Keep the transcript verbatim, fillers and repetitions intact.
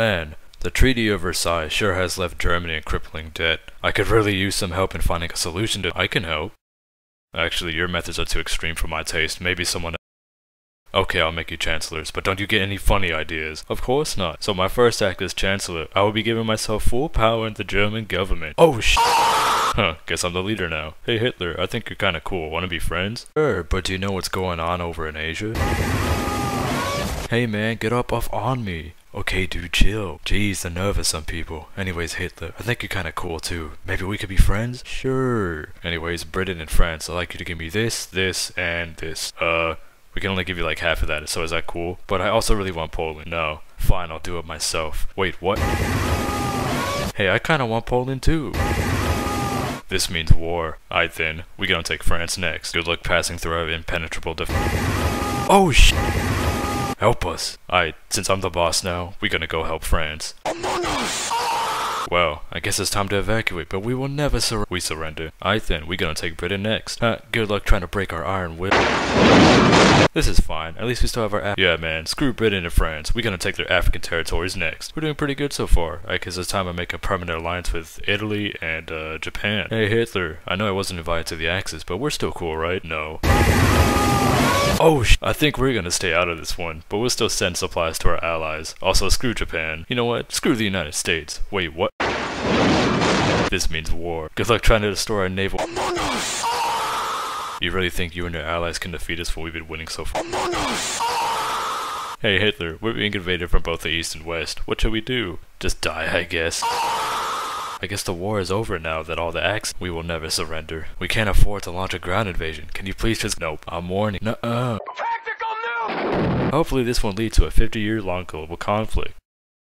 Man, the Treaty of Versailles sure has left Germany in crippling debt. I could really use some help in finding a solution to- I can help. Actually, your methods are too extreme for my taste. Maybe someone else. Okay, I'll make you chancellors, but don't you get any funny ideas. Of course not. So my first act as chancellor, I will be giving myself full power in the German government. Oh sh- Huh, guess I'm the leader now. Hey Hitler, I think you're kinda cool. Wanna be friends? Sure, but do you know what's going on over in Asia? Hey man, get up off on me. Okay dude, chill. Jeez, the nerve of some people. Anyways, Hitler, I think you're kinda cool too. Maybe we could be friends? Sure. Anyways, Britain and France, I'd like you to give me this, this, and this. Uh, we can only give you like half of that, so is that cool? But I also really want Poland. No. Fine, I'll do it myself. Wait, what? Hey, I kinda want Poland too. This means war. Aight then, we gonna take France next. Good luck passing through our impenetrable def- Oh sh- Help us. Alright, since I'm the boss now, we're gonna go help France. Among Us! Well, I guess it's time to evacuate, but we will never sur- We surrender. Alright then, we're gonna take Britain next. Huh, good luck trying to break our iron whip. This is fine, at least we still have our Af- Yeah man, screw Britain and France, we're gonna take their African territories next. We're doing pretty good so far. I guess it's time I make a permanent alliance with Italy and, uh, Japan. Hey Hitler, I know I wasn't invited to the Axis, but we're still cool, right? No. Oh sh- I think we're gonna stay out of this one, but we'll still send supplies to our allies. Also, screw Japan. You know what? Screw the United States. Wait, what? This means war. Good luck trying to destroy our naval- Among Us! You really think you and your allies can defeat us while we've been winning so far? Among Us! Hey Hitler, we're being invaded from both the east and west. What should we do? Just die, I guess. I guess the war is over now that all the acts- We will never surrender. We can't afford to launch a ground invasion. Can you please just- Nope. I'm warning- Nuh-uh. Tactical nuke! Hopefully this won't lead to a fifty-year-long global conflict.